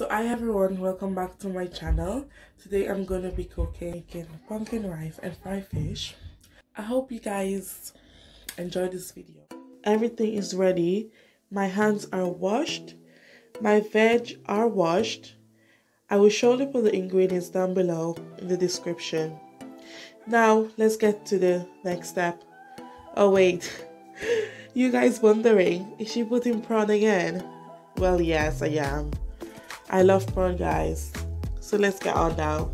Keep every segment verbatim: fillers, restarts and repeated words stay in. So hi everyone, welcome back to my channel. Today I'm going to be cooking pumpkin rice and fried fish. I hope you guys enjoy this video. Everything is ready. My hands are washed. My veg are washed. I will surely put the ingredients down below in the description. Now let's get to the next step. Oh wait, you guys wondering, is she putting prawn again? Well yes, I am. I love prawn, guys, so let's get on now.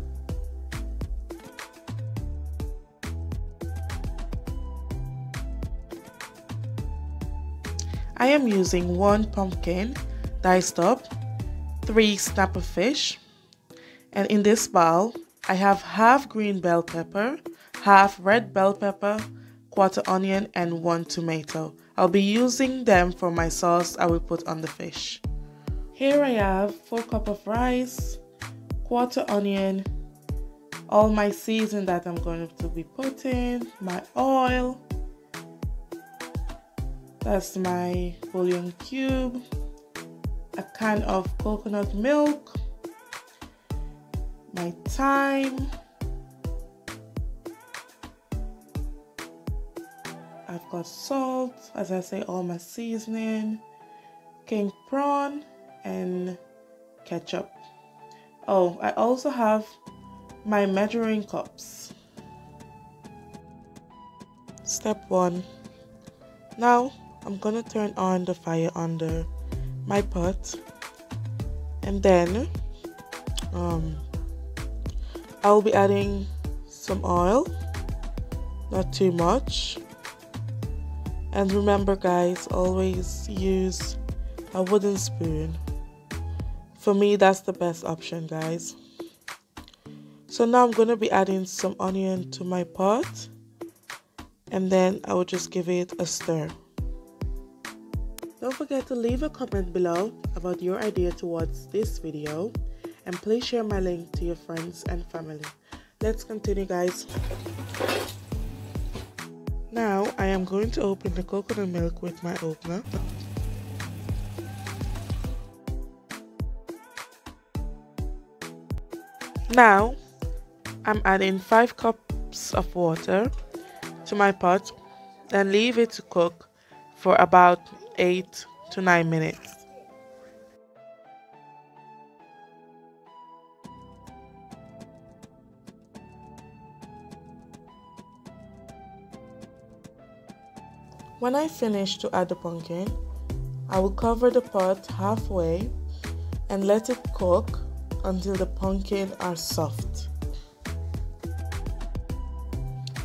I am using one pumpkin diced up, three snapper fish, and in this bowl I have half green bell pepper, half red bell pepper, quarter onion, and one tomato. I'll be using them for my sauce I will put on the fish. Here I have four cups of rice, quarter onion, all my seasoning that I'm going to be putting, my oil, that's my bouillon cube, a can of coconut milk, my thyme, I've got salt, as I say, all my seasoning, king prawn, and ketchup. Oh, I also have my measuring cups. Step one. Now I'm gonna turn on the fire under my pot, and then um, I'll be adding some oil, not too much. And remember, guys, always use a wooden spoon. For me, that's the best option, guys. So now I'm going to be adding some onion to my pot, and then I will just give it a stir. Don't forget to leave a comment below about your idea towards this video, and please share my link to your friends and family. Let's continue, guys. Now I am going to open the coconut milk with my opener. Now I'm adding five cups of water to my pot and leave it to cook for about eight to nine minutes. When I finish to add the pumpkin, I will cover the pot halfway and let it cook until the pumpkin are soft.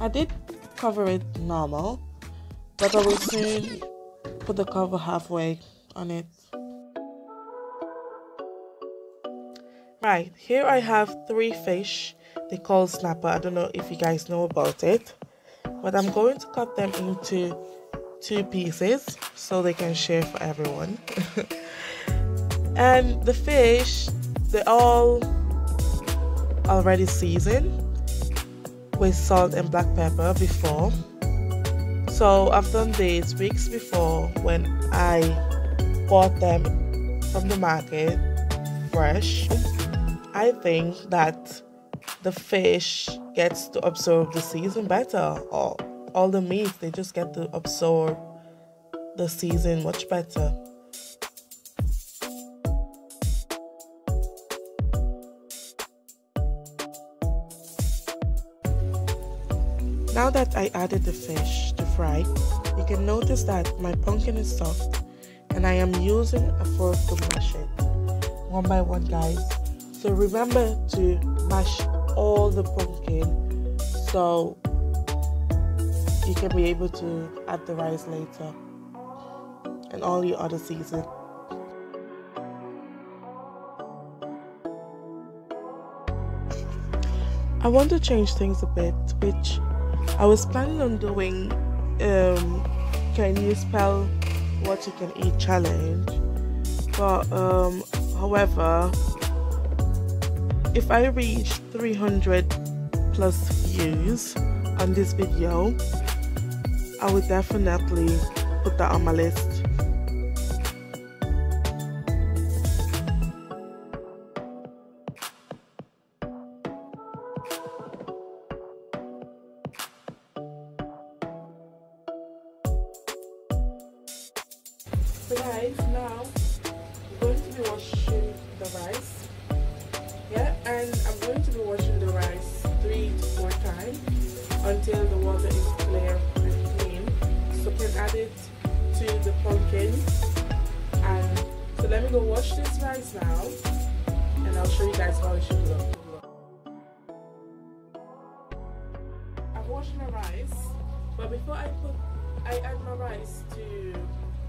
I did cover it normal, but I will soon put the cover halfway on it. Right, here I have three fish, they call snapper. I don't know if you guys know about it, but I'm going to cut them into two pieces so they can share for everyone. And the fish, they're all already seasoned with salt and black pepper before. So I've done this weeks before when I bought them from the market fresh. I think that the fish gets to absorb the season better. All, all the meats, they just get to absorb the season much better. Now that I added the fish to fry, you can notice that my pumpkin is soft, and I am using a fork to mash it one by one, guys. So remember to mash all the pumpkin so you can be able to add the rice later and all your other seasoning. I want to change things a bit, which I was planning on doing um, Can You Spell What You Can Eat challenge, but um, however, if I reach three hundred plus views on this video, I would definitely put that on my list. the rice now. I'm going to be washing the rice. Yeah, and I'm going to be washing the rice three to four times until the water is clear and clean. So you can add it to the pumpkin. And so let me go wash this rice now, and I'll show you guys how it should look. I'm washing the rice, but before I put I add my rice to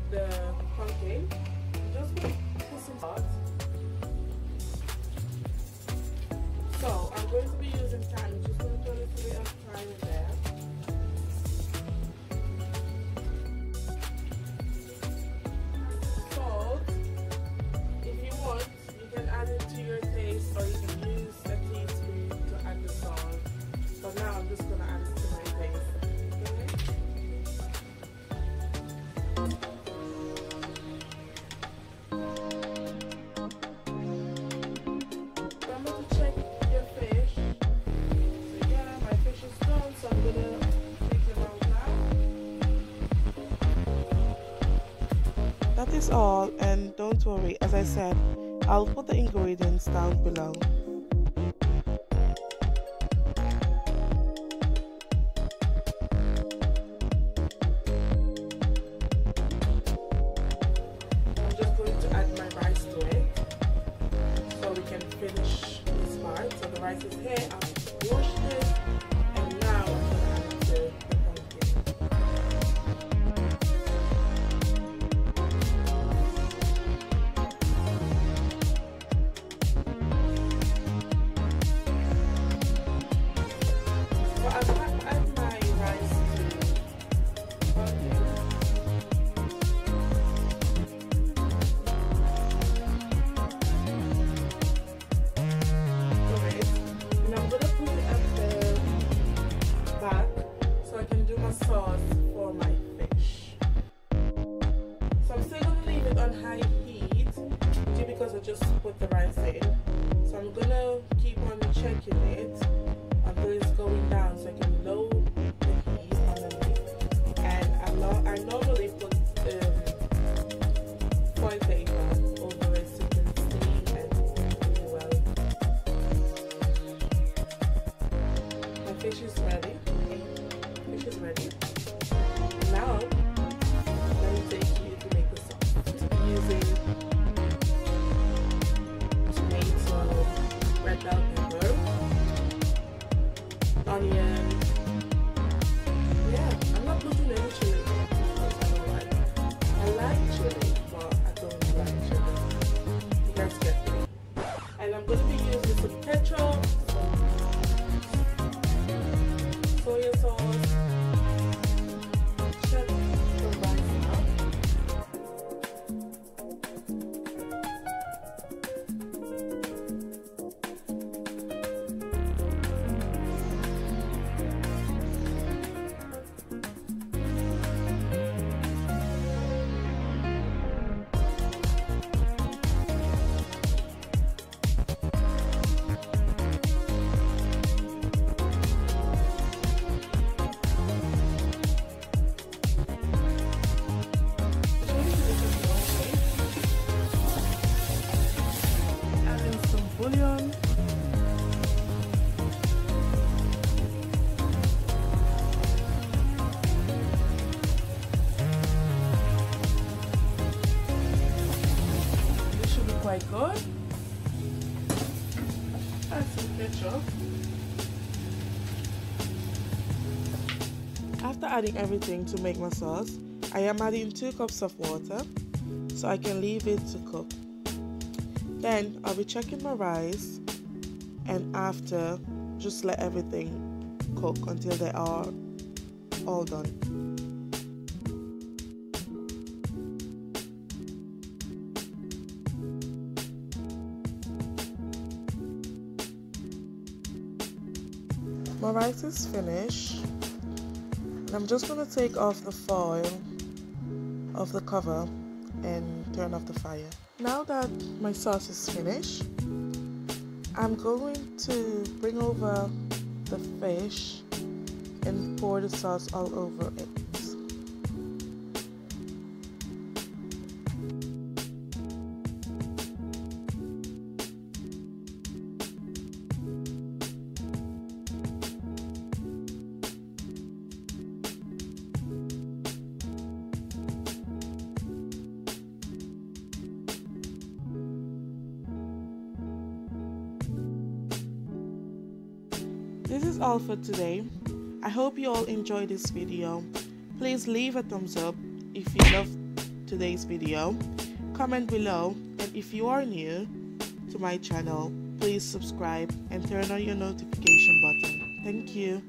the pumpkin, I'm just going to put some salt. So I'm going to be using thyme. I'm just going to put a little bit of thyme in there. Salt, if you want, you can add it to your taste, or you can use a teaspoon to add the salt. But now I'm just going to add it to my taste. That is all, and don't worry, as I said, I'll put the ingredients down below. I'm just going to add my rice to it so we can finish this part. So the rice is here, I've washed it, and now I'm going to add it to the pumpkin. Sauce for my fish. So I'm still gonna leave it on high heat because I just put the rice in. So I'm gonna keep on checking it until it's going down, so I can lower the heat on the. And I'm not, I normally put um, foil paper over it so you can steam and do well. My fish is ready. Fish is ready. Now, let me take you to make the sauce. I'm using tomato, red bell pepper, onion. Yeah, I'm not putting any chili because I don't like it. I like chili, but I don't like chili. You guys get it. And I'm going to be using some ketchup, soya sauce. Bouillon. This should be quite good. Add some ketchup. After adding everything to make my sauce, I am adding two cups of water so I can leave it to cook. Then I'll be checking my rice, and after, just let everything cook until they are all done. My rice is finished, and I'm just going to take off the foil of the cover and turn off the fire. Now that my sauce is finished, I'm going to bring over the fish and pour the sauce all over it. this is all for today. I hope you all enjoyed this video. Please leave a thumbs up if you loved today's video. Comment below, and if you are new to my channel, please subscribe and turn on your notification button. Thank you.